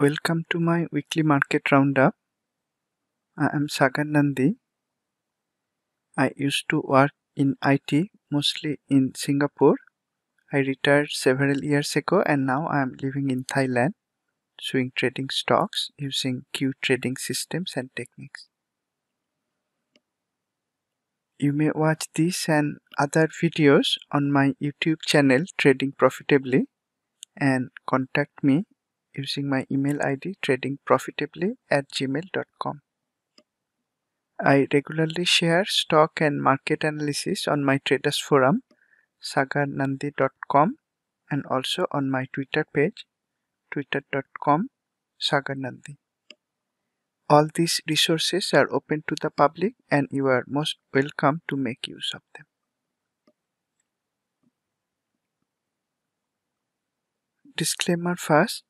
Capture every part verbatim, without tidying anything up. Welcome to my weekly market roundup. I am Sagar Nandi. I used to work in I T, mostly in Singapore. I retired several years ago and now I am living in Thailand, swing trading stocks using Q trading systems and techniques. You may watch this and other videos on my YouTube channel Trading Profitably and contact me using my email I D trading profitably at gmail dot com. I regularly share stock and market analysis on my traders forum Sagar Nandi dot com and also on my Twitter page twitter dot com slash Sagar Nandi. All these resources are open to the public and you are most welcome to make use of them. Disclaimer first.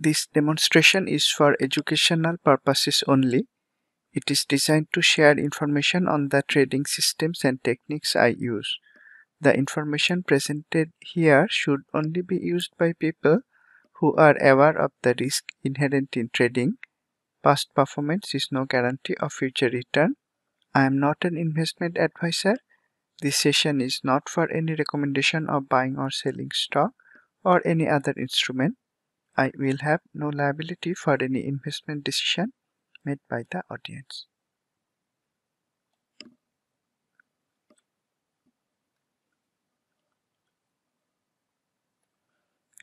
This demonstration is for educational purposes only. It is designed to share information on the trading systems and techniques I use. The information presented here should only be used by people who are aware of the risk inherent in trading. Past performance is no guarantee of future return. I am not an investment advisor. This session is not for any recommendation of buying or selling stock or any other instrument. I will have no liability for any investment decision made by the audience.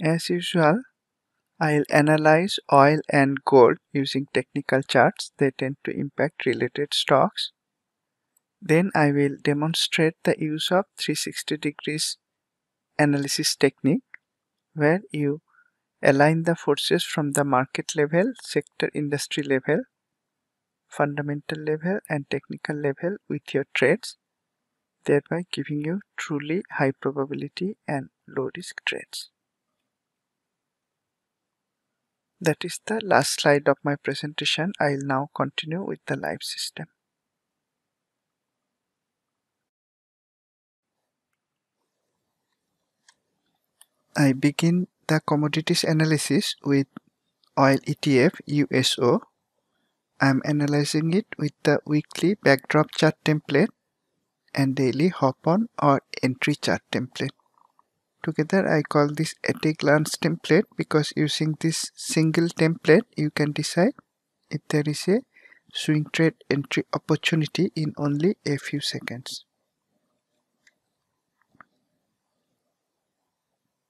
As usual, I'll analyze oil and gold using technical charts. They tend to impact related stocks. Then I will demonstrate the use of three sixty degrees analysis technique, where you align the forces from the market level, sector industry level, fundamental level and technical level with your trades, thereby giving you truly high probability and low risk trades. That is the last slide of my presentation. I will now continue with the live system. I begin the commodities analysis with oil E T F U S O. I am analyzing it with the weekly backdrop chart template and daily hop-on or entry chart template. Together I call this at a glance template because using this single template you can decide if there is a swing trade entry opportunity in only a few seconds.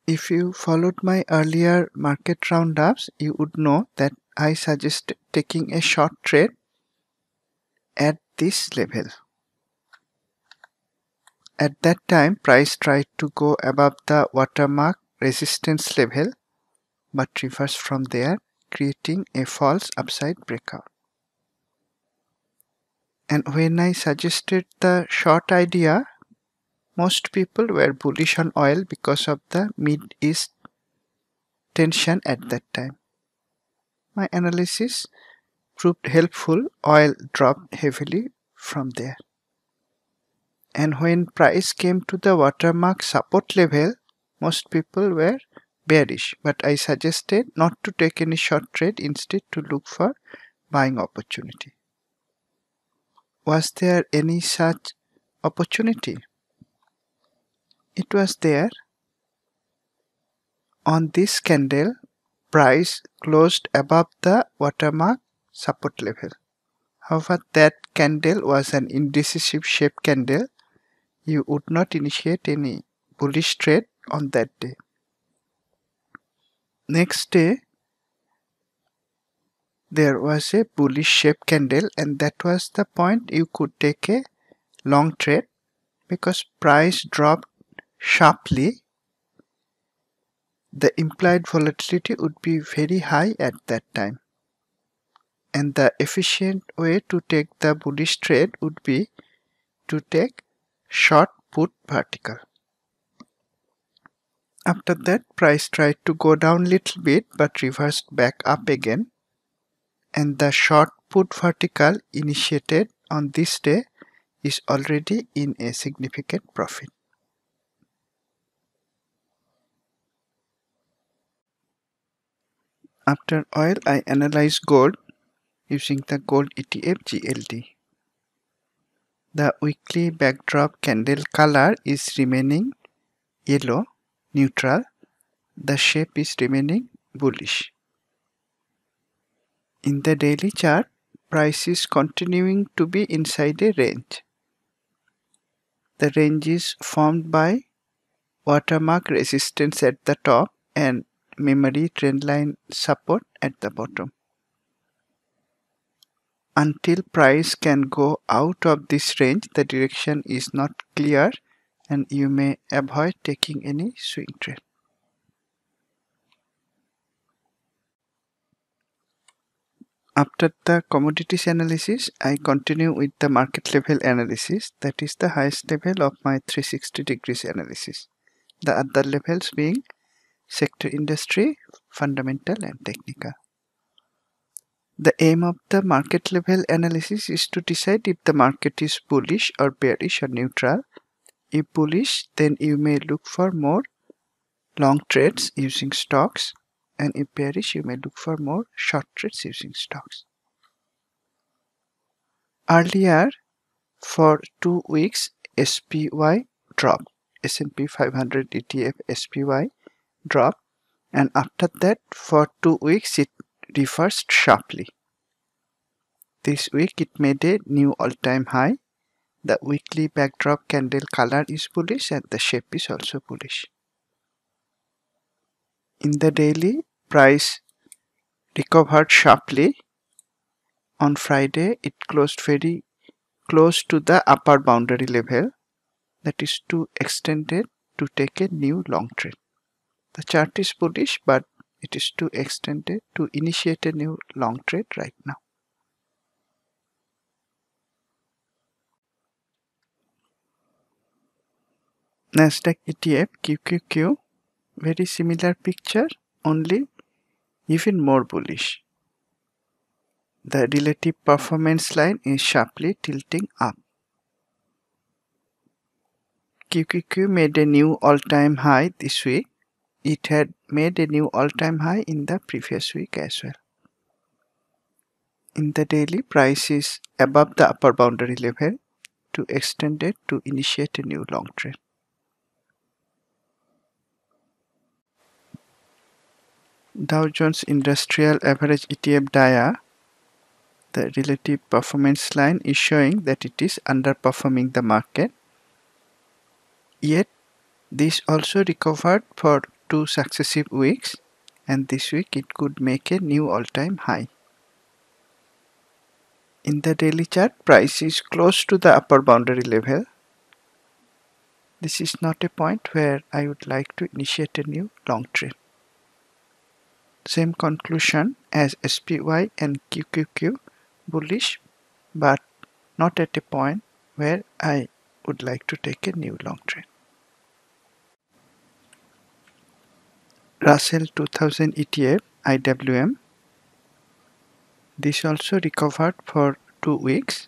If you followed my earlier market roundups, you would know that I suggest taking a short trade at this level. At that time, price tried to go above the watermark resistance level but reversed from there, creating a false upside breakout. And when I suggested the short idea, most people were bullish on oil because of the Middle East tension at that time. My analysis proved helpful. Oil dropped heavily from there. And when price came to the watermark support level, most people were bearish, but I suggested not to take any short trade, instead to look for buying opportunity. Was there any such opportunity? It was there. On this candle, price closed above the watermark support level. However, that candle was an indecisive shape candle. You would not initiate any bullish trade on that day. Next day, there was a bullish shape candle and that was the point you could take a long trade because price dropped sharply. The implied volatility would be very high at that time. And the efficient way to take the bullish trade would be to take short put vertical. After that, price tried to go down little bit but reversed back up again, and the short put vertical initiated on this day is already in a significant profit. After oil, I analyze gold using the gold E T F G L D. The weekly backdrop candle color is remaining yellow, neutral. The shape is remaining bullish. In the daily chart, price is continuing to be inside a range. The range is formed by watermark resistance at the top and memory trendline support at the bottom. Until price can go out of this range, the direction is not clear and you may avoid taking any swing trade. After the commodities analysis, I continue with the market level analysis, that is the highest level of my three sixty degrees analysis, the other levels being sector industry, fundamental and technical. The aim of the market level analysis is to decide if the market is bullish or bearish or neutral. If bullish, then you may look for more long trades using stocks, and if bearish, you may look for more short trades using stocks. Earlier, for two weeks, S P Y dropped, S and P five hundred E T F S P Y dropped, and after that, for two weeks, it reversed sharply. This week, it made a new all-time high. The weekly backdrop candle color is bullish and the shape is also bullish. In the daily, price recovered sharply. On Friday, it closed very close to the upper boundary level, that is too extended to take a new long trade. The chart is bullish, but it is too extended to initiate a new long trade right now. Nasdaq E T F Q Q Q, very similar picture, only even more bullish. The relative performance line is sharply tilting up. Q Q Q made a new all-time high this week. It had made a new all-time high in the previous week as well. In the daily, price is above the upper boundary level, too extended to initiate a new long trade. Dow Jones Industrial Average E T F D I A, the relative performance line is showing that it is underperforming the market. Yet, this also recovered for two successive weeks, and this week it could make a new all-time high. In the daily chart, price is close to the upper boundary level. This is not a point where I would like to initiate a new long trade. Same conclusion as S P Y and Q Q Q, bullish but not at a point where I would like to take a new long trade. Russell two thousand E T F I W M, this also recovered for two weeks.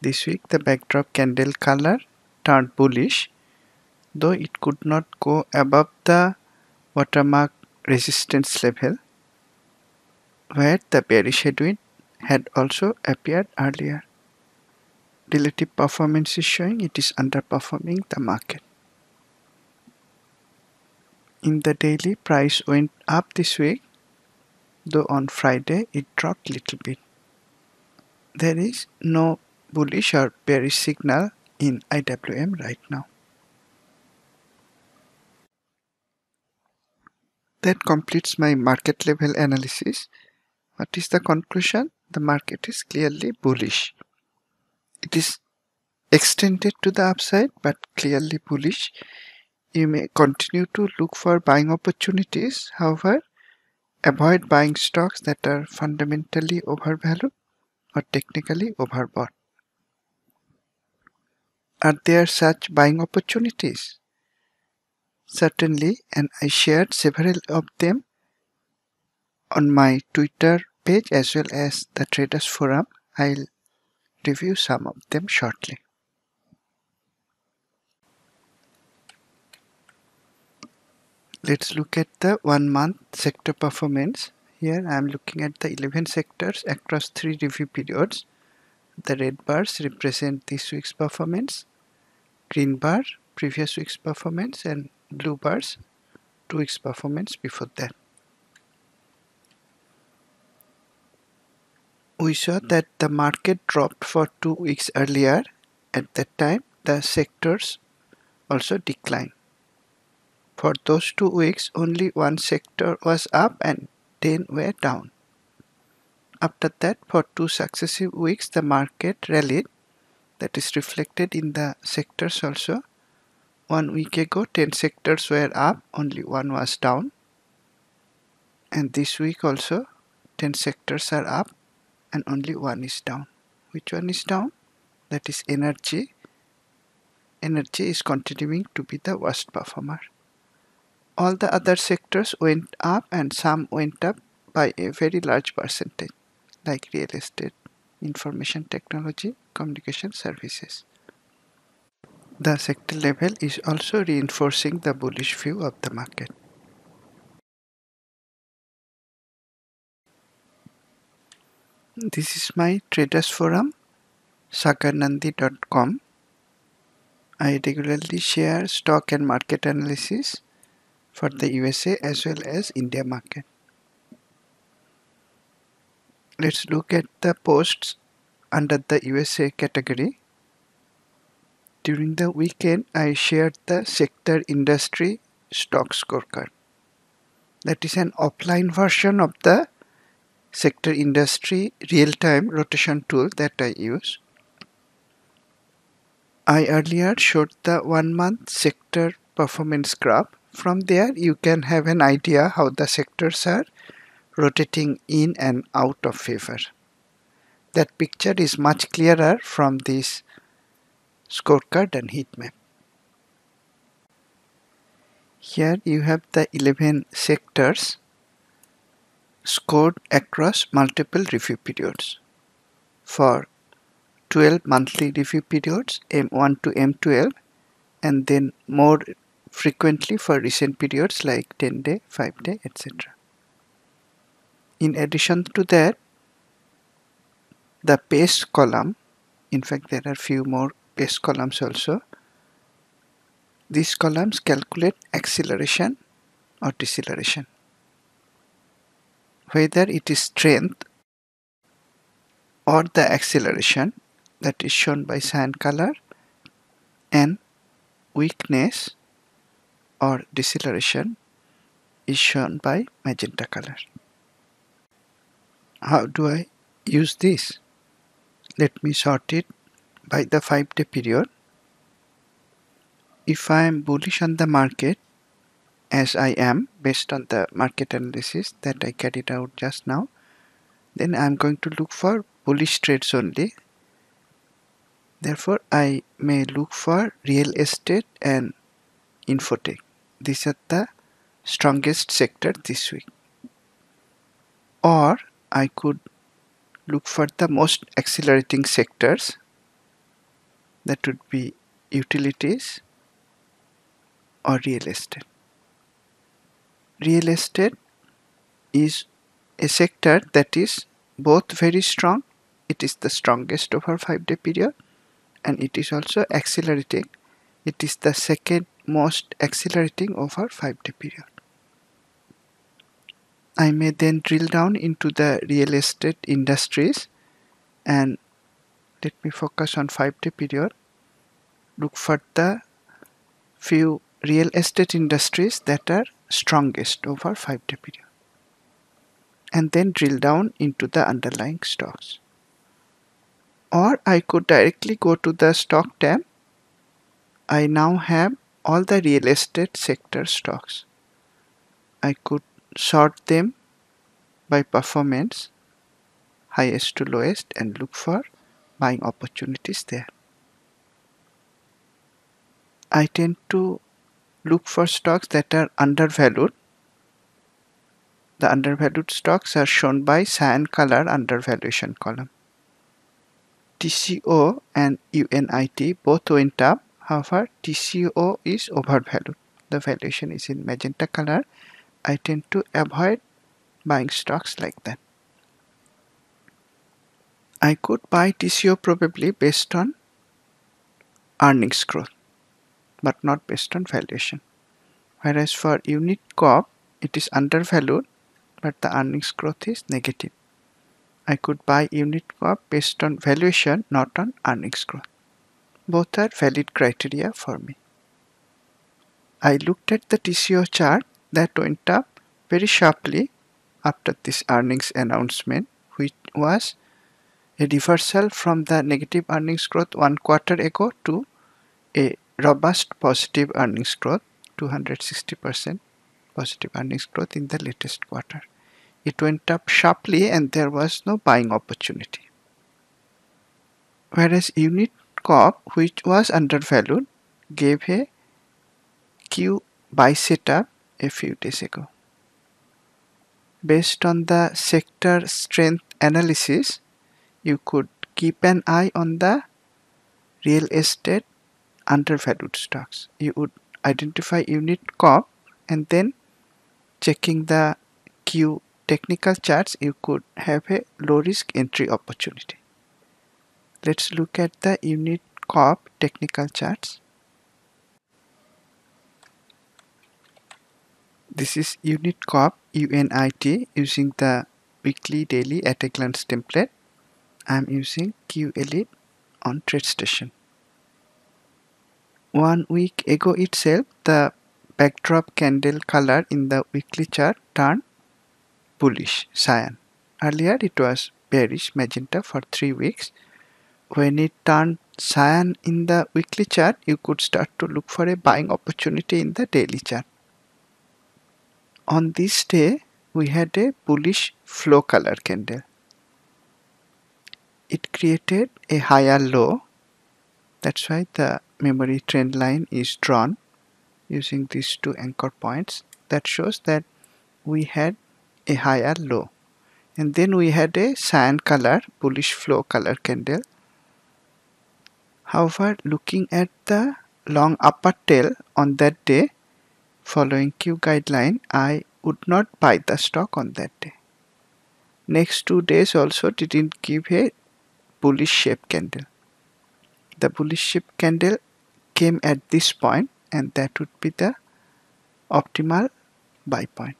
This week the backdrop candle color turned bullish, though it could not go above the watermark resistance level, where the bearish headwind had also appeared earlier. Relative performance is showing it is underperforming the market. In the daily, price went up this week, though on Friday it dropped a little bit. There is no bullish or bearish signal in I W M right now. That completes my market level analysis. What is the conclusion? The market is clearly bullish. It is extended to the upside but clearly bullish. You may continue to look for buying opportunities. However, avoid buying stocks that are fundamentally overvalued or technically overbought. Are there such buying opportunities? Certainly, and I shared several of them on my Twitter page as well as the Traders Forum. I'll review some of them shortly. Let's look at the one month sector performance. Here I am looking at the eleven sectors across three review periods. The red bars represent this week's performance, green bar previous week's performance, and blue bars two weeks performance before that. We saw that the market dropped for two weeks earlier. At that time the sectors also declined. For those two weeks only one sector was up and ten were down. After that, for two successive weeks the market rallied. That is reflected in the sectors also. One week ago ten sectors were up, only one was down. And this week also ten sectors are up and only one is down. Which one is down? That is energy. Energy is continuing to be the worst performer. All the other sectors went up and some went up by a very large percentage, like real estate, information technology, communication services. The sector level is also reinforcing the bullish view of the market. This is my traders forum, Sagar Nandi dot com. I regularly share stock and market analysis for the U S A as well as India market. Let's look at the posts under the U S A category. During the weekend, I shared the sector industry stock scorecard. That is an offline version of the sector industry real-time rotation tool that I use. I earlier showed the one-month sector performance graph. From there, you can have an idea how the sectors are rotating in and out of favor. That picture is much clearer from this scorecard and heat map. Here you have the eleven sectors scored across multiple review periods. For twelve monthly review periods, M one to M twelve, and then more frequently for recent periods like ten day, five day, et cetera. In addition to that, the paste column, in fact there are few more paste columns also. These columns calculate acceleration or deceleration, whether it is strength or the acceleration that is shown by cyan color, and weakness or deceleration is shown by magenta color. How do I use this? Let me sort it by the five day period. If I am bullish on the market, as I am based on the market analysis that I carried out just now, then I am going to look for bullish trades only. Therefore, I may look for real estate and infotech. These are the strongest sector this week. Or I could look for the most accelerating sectors. That would be utilities or real estate. Real estate is a sector that is both very strong. It is the strongest over five day period and it is also accelerating. It is the second most accelerating over five day period. I may then drill down into the real estate industries, and let me focus on five day period. Look for the few real estate industries that are strongest over five day period and then drill down into the underlying stocks. Or I could directly go to the stock tab. I now have all the real estate sector stocks. I could sort them by performance, highest to lowest, and look for buying opportunities there. I tend to look for stocks that are undervalued. The undervalued stocks are shown by cyan color undervaluation column. T C O and U N I T both went up, however T C O is overvalued. The valuation is in magenta color. I tend to avoid buying stocks like that. I could buy T C O probably based on earnings growth, but not based on valuation. Whereas for UNIT Corp, it is undervalued, but the earnings growth is negative. I could buy UNIT Corp based on valuation, not on earnings growth. Both are valid criteria for me. I looked at the T C O chart that went up very sharply after this earnings announcement, which was a reversal from the negative earnings growth one quarter ago to a robust positive earnings growth, two hundred sixty percent positive earnings growth in the latest quarter. It went up sharply and there was no buying opportunity. Whereas UNIT Corp, which was undervalued, gave a Q buy setup a few days ago. Based on the sector strength analysis, you could keep an eye on the real estate undervalued stocks. You would identify UNIT Corp, and then checking the Q technical charts, you could have a low risk entry opportunity. Let's look at the UNIT Corp technical charts. This is UNIT Corp, U N I T, using the weekly, daily, at a glance template. I'm using Q L E on TradeStation. One week ago itself, the backdrop candle color in the weekly chart turned bullish, cyan. Earlier it was bearish, magenta, for three weeks. When it turned cyan in the weekly chart, you could start to look for a buying opportunity in the daily chart. On this day, we had a bullish flow color candle. It created a higher low. That's why the memory trend line is drawn using these two anchor points. That shows that we had a higher low. And then we had a cyan color, bullish flow color candle. However, looking at the long upper tail on that day, following Q guideline, I would not buy the stock on that day. Next two days also didn't give a bullish shape candle. The bullish shape candle came at this point, and that would be the optimal buy point.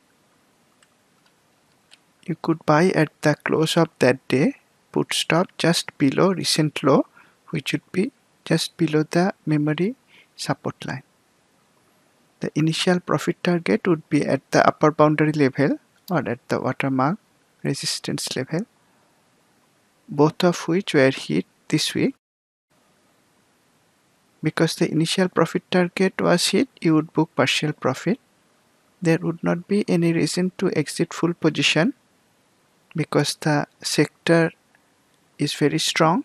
You could buy at the close of that day, put stop just below recent low, which would be just below the memory support line. The initial profit target would be at the upper boundary level or at the watermark resistance level, both of which were hit this week. Because the initial profit target was hit, you would book partial profit. There would not be any reason to exit full position because the sector is very strong.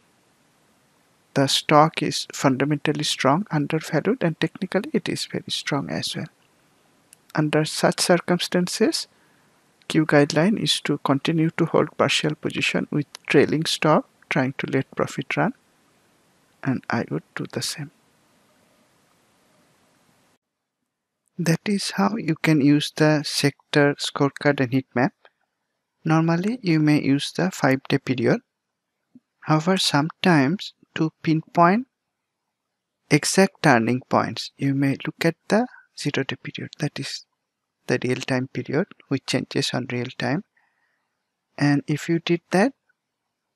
The stock is fundamentally strong, undervalued, and technically it is very strong as well. Under such circumstances, Q guideline is to continue to hold partial position with trailing stop, trying to let profit run, and I would do the same. That is how you can use the sector scorecard and heat map. Normally, you may use the five day period. However, sometimes to pinpoint exact turning points, you may look at the zero day period, that is the real-time period, which changes on real-time. And if you did that,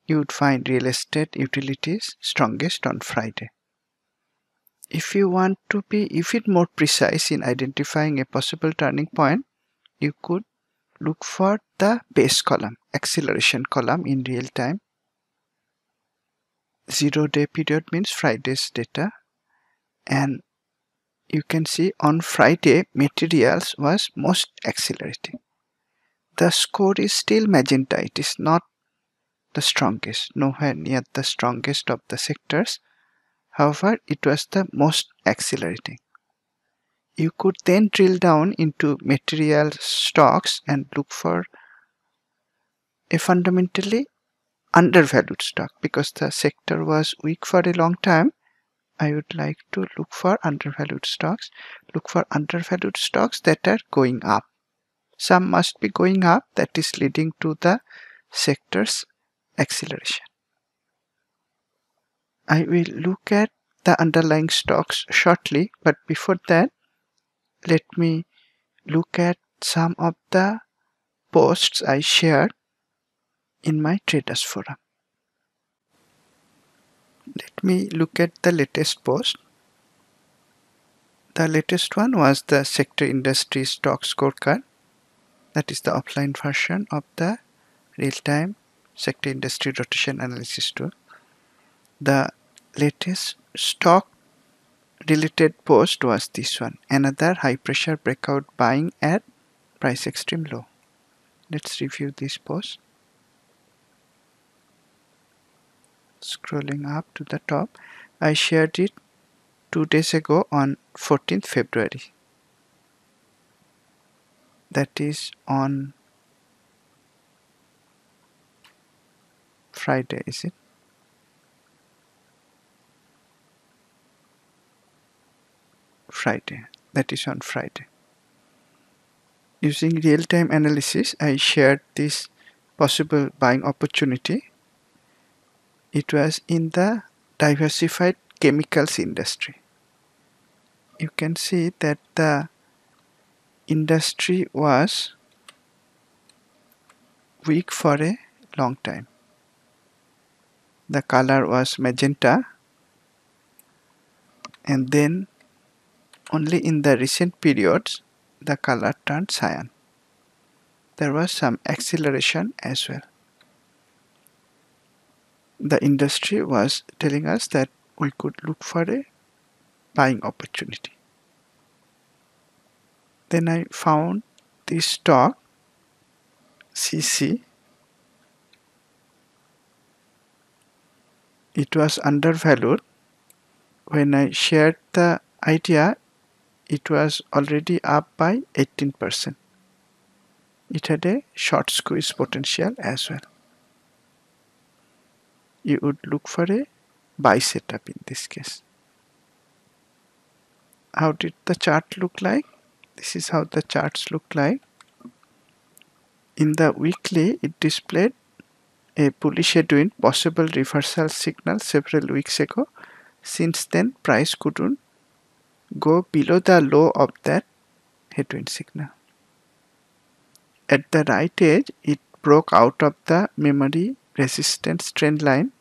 you would find real estate, utilities strongest on Friday. If you want to be even more precise in identifying a possible turning point, you could look for the base column, acceleration column in real-time. Zero-day period means Friday's data, and you can see on Friday materials was most accelerating. The score is still magenta, it is not the strongest, nowhere near the strongest of the sectors. However, it was the most accelerating. You could then drill down into material stocks and look for a fundamentally undervalued stock. Because the sector was weak for a long time, I would like to look for undervalued stocks. Look for undervalued stocks that are going up. some must be going up, that is leading to the sector's acceleration. I will look at the underlying stocks shortly, but before that, let me look at some of the posts I shared in my traders forum. Let me look at the latest post. The latest one was the sector industry stock scorecard. That is the offline version of the real-time sector industry rotation analysis tool. The latest stock related post was this one. Another high pressure breakout buying at price extreme low. Let's review this post. Scrolling up to the top, I shared it two days ago on fourteenth February. That is on Friday, is it? Friday. That is on Friday. Using real-time analysis, I shared this possible buying opportunity. It was in the diversified chemicals industry. You can see that the industry was weak for a long time. The color was magenta, and then only in the recent periods the color turned cyan. There was some acceleration as well. The industry was telling us that we could look for a buying opportunity. Then I found this stock C C. It was undervalued. When I shared the idea, it was already up by eighteen percent. It had a short squeeze potential as well. You would look for a buy setup in this case. How did the chart look like? This is how the charts look like. In the weekly, it displayed a bullish headwind, possible reversal signal several weeks ago. Since then, price couldn't go below the low of that headwind signal. At the right edge, it broke out of the memory resistance trend line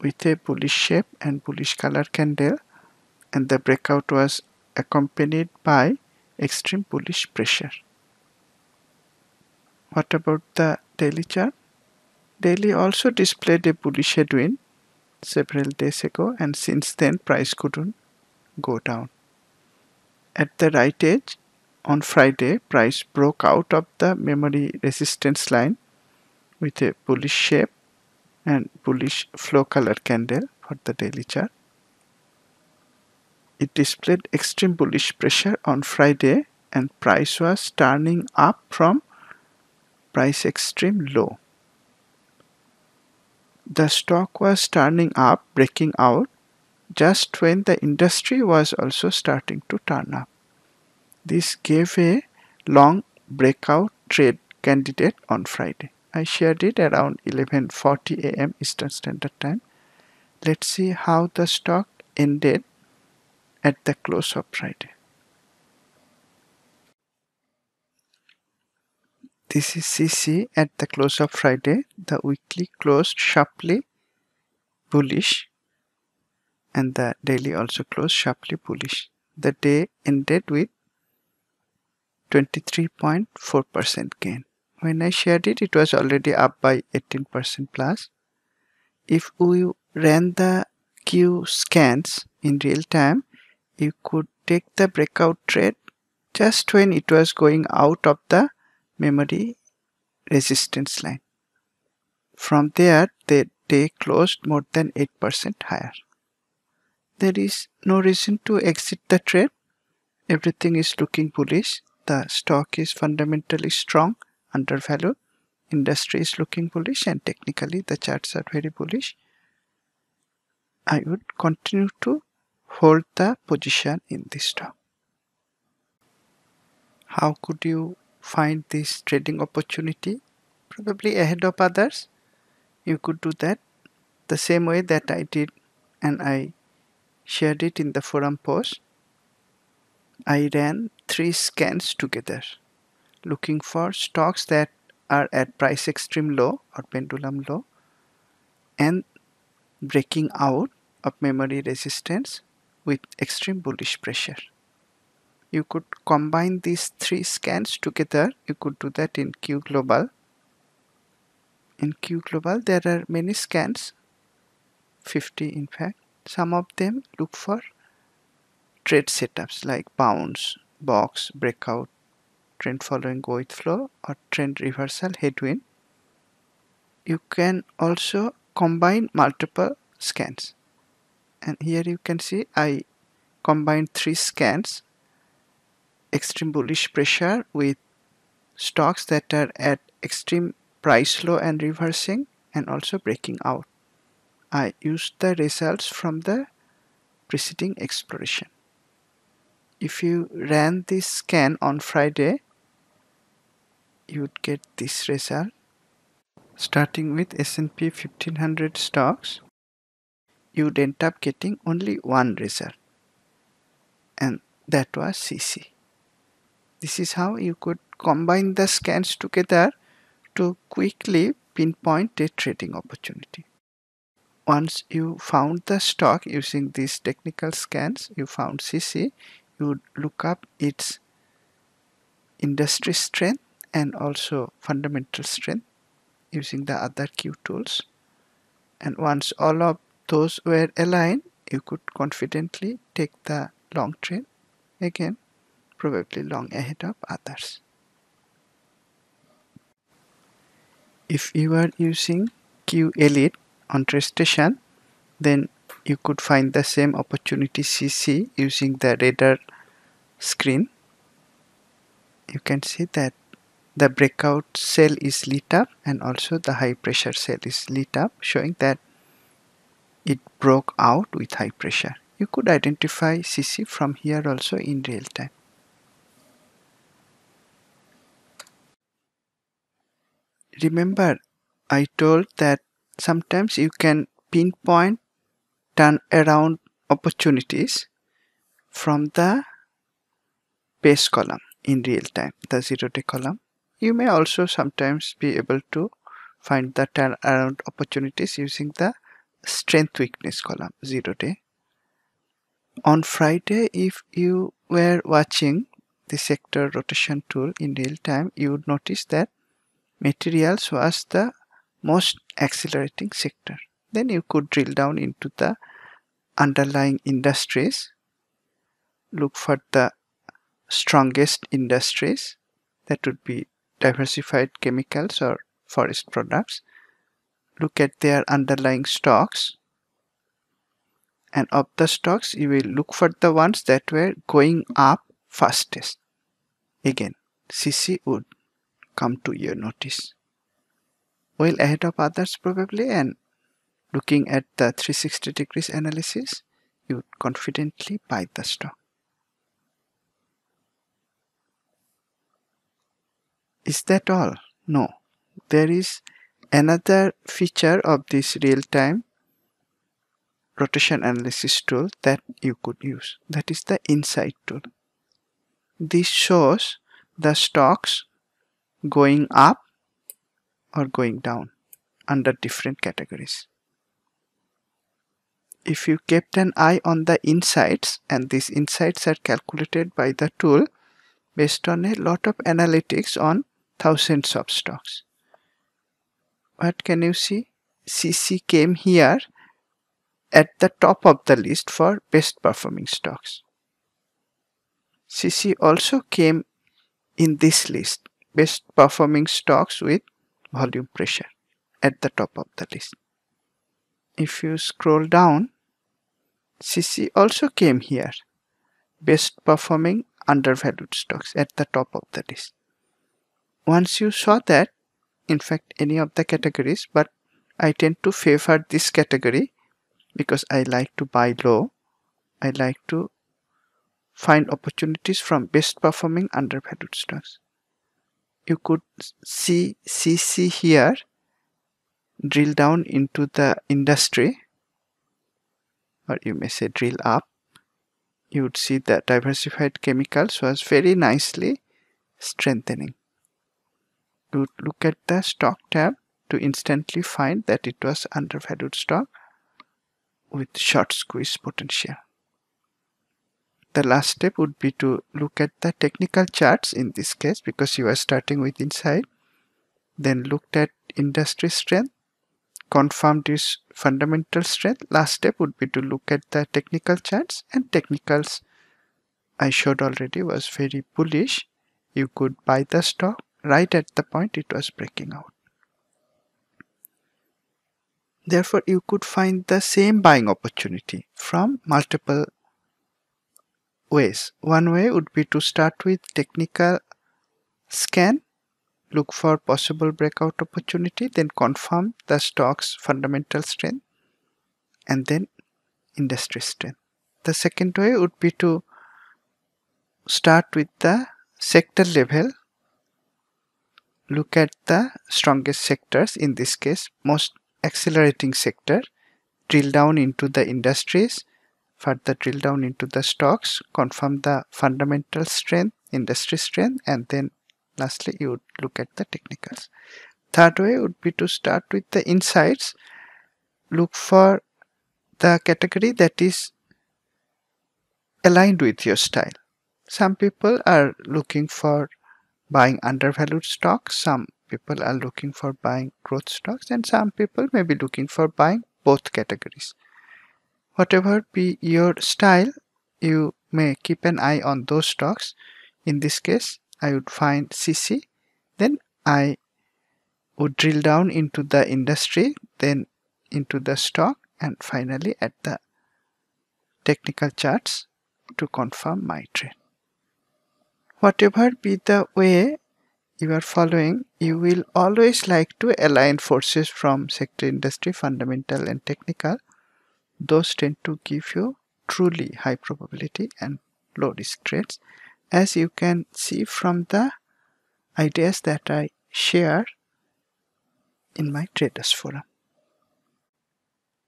with a bullish shape and bullish color candle, and the breakout was accompanied by extreme bullish pressure. What about the daily chart? Daily also displayed a bullish headwind several days ago, and since then price couldn't go down. At the right edge on Friday, price broke out of the memory resistance line with a bullish shape and bullish flow color candle for the daily chart. It displayed extreme bullish pressure on Friday, and price was turning up from price extreme low. The stock was turning up, breaking out, just when the industry was also starting to turn up. This gave a long breakout trade candidate on Friday. I shared it around eleven forty A M Eastern Standard Time. Let's see how the stock ended at the close of Friday. This is C C at the close of Friday. The weekly closed sharply bullish, and the daily also closed sharply bullish. The day ended with twenty-three point four percent gain. When I shared it, it was already up by eighteen percent plus. If we ran the Q scans in real time, you could take the breakout trade just when it was going out of the memory resistance line. From there, the day closed more than eight percent higher. There is no reason to exit the trade. Everything is looking bullish. The stock is fundamentally strong, undervalued. Industry is looking bullish, and technically the charts are very bullish. I would continue to hold the position in this stock. How could you find this trading opportunity probably ahead of others, you could do that the same way that I did, and I shared it in the forum post. I ran three scans together looking for stocks that are at price extreme low or pendulum low and breaking out of memory resistance with extreme bullish pressure. You could combine these three scans together. You could do that in Q Global. In Q Global there are many scans, fifty in fact. Some of them look for trade setups like bounce, box, breakout, trend following go with flow, or trend reversal headwind. You can also combine multiple scans, and here you can see I combined three scans: extreme bullish pressure with stocks that are at extreme price low and reversing, and also breaking out. I used the results from the preceding exploration. If you ran this scan on Friday, you would get this result. Starting with S and P fifteen hundred stocks, you would end up getting only one result, and that was C C. This is how you could combine the scans together to quickly pinpoint a trading opportunity. Once you found the stock using these technical scans, you found C C, you would look up its industry strength and also fundamental strength using the other Q tools. And once all of those were aligned, you could confidently take the long trend, again probably long ahead of others. If you are using Q L E on TradeStation, then you could find the same opportunity C C using the radar screen. You can see that the breakout cell is lit up and also the high pressure cell is lit up, showing that it broke out with high pressure. You could identify C C from here also in real time. Remember, I told that sometimes you can pinpoint turn around opportunities from the base column in real time, the zero day column. You may also sometimes be able to find the turn around opportunities using the strength weakness column, zero day. On Friday, if you were watching the sector rotation tool in real time, you would notice that materials was the most accelerating sector. Then you could drill down into the underlying industries, look for the strongest industries, that would be diversified chemicals or forest products, look at their underlying stocks, and of the stocks you will look for the ones that were going up fastest. Again, C C would come to your notice, well ahead of others probably, and looking at the three sixty degrees analysis, you would confidently buy the stock. Is that all? No. There is another feature of this real-time rotation analysis tool that you could use. That is the insight tool. This shows the stocks going up or going down under different categories. If you kept an eye on the insights, and these insights are calculated by the tool based on a lot of analytics on thousands of stocks. What can you see? C C came here at the top of the list for best performing stocks. C C also came in this list, best performing stocks with volume pressure, at the top of the list. If you scroll down, C C also came here, best performing undervalued stocks, at the top of the list. Once you saw that, in fact any of the categories, but I tend to favor this category because I like to buy low. I like to find opportunities from best performing undervalued stocks. you could see C C here, drill down into the industry, or you may say drill up, you would see that diversified chemicals was very nicely strengthening. You would look at the stock tab to instantly find that it was undervalued stock with short squeeze potential. The last step would be to look at the technical charts in this case, because you are starting with inside, then looked at industry strength, confirmed its fundamental strength. Last step would be to look at the technical charts, and technicals I showed already was very bullish. You could buy the stock right at the point it was breaking out. Therefore, you could find the same buying opportunity from multiple ways. One way would be to start with technical scan, look for possible breakout opportunity, then confirm the stock's fundamental strength and then industry strength. The second way would be to start with the sector level, look at the strongest sectors, in this case most accelerating sector, drill down into the industries, further drill down into the stocks, confirm the fundamental strength, industry strength, and then lastly you would look at the technicals. Third way would be to start with the insights, look for the category that is aligned with your style. Some people are looking for buying undervalued stocks, some people are looking for buying growth stocks, and some people may be looking for buying both categories. Whatever be your style, you may keep an eye on those stocks. In this case, I would find C C, then I would drill down into the industry, then into the stock, and finally at the technical charts to confirm my trade. Whatever be the way you are following, you will always like to align forces from sector, industry, fundamental and technical. Those tend to give you truly high probability and low risk trades, as you can see from the ideas that I share in my traders forum.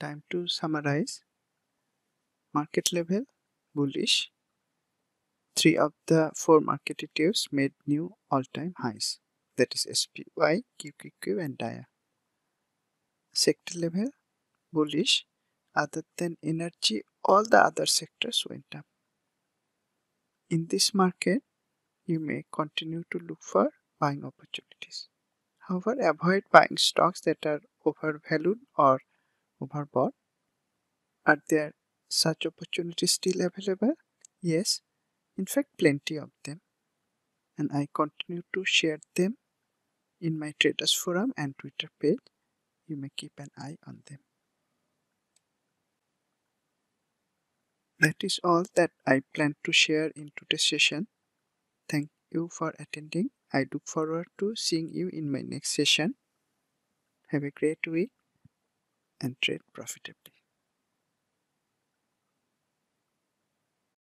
Time to summarize. Market level bullish. Three of the four market E T Fs made new all-time highs, that is S P Y, Q Q Q and D I A. Sector level bullish. Other than energy, all the other sectors went up. In this market, you may continue to look for buying opportunities. However, avoid buying stocks that are overvalued or overbought. Are there such opportunities still available? Yes, in fact, plenty of them. And I continue to share them in my traders forum and Twitter page. You may keep an eye on them. That is all that I plan to share in today's session. Thank you for attending. I look forward to seeing you in my next session. Have a great week and trade profitably.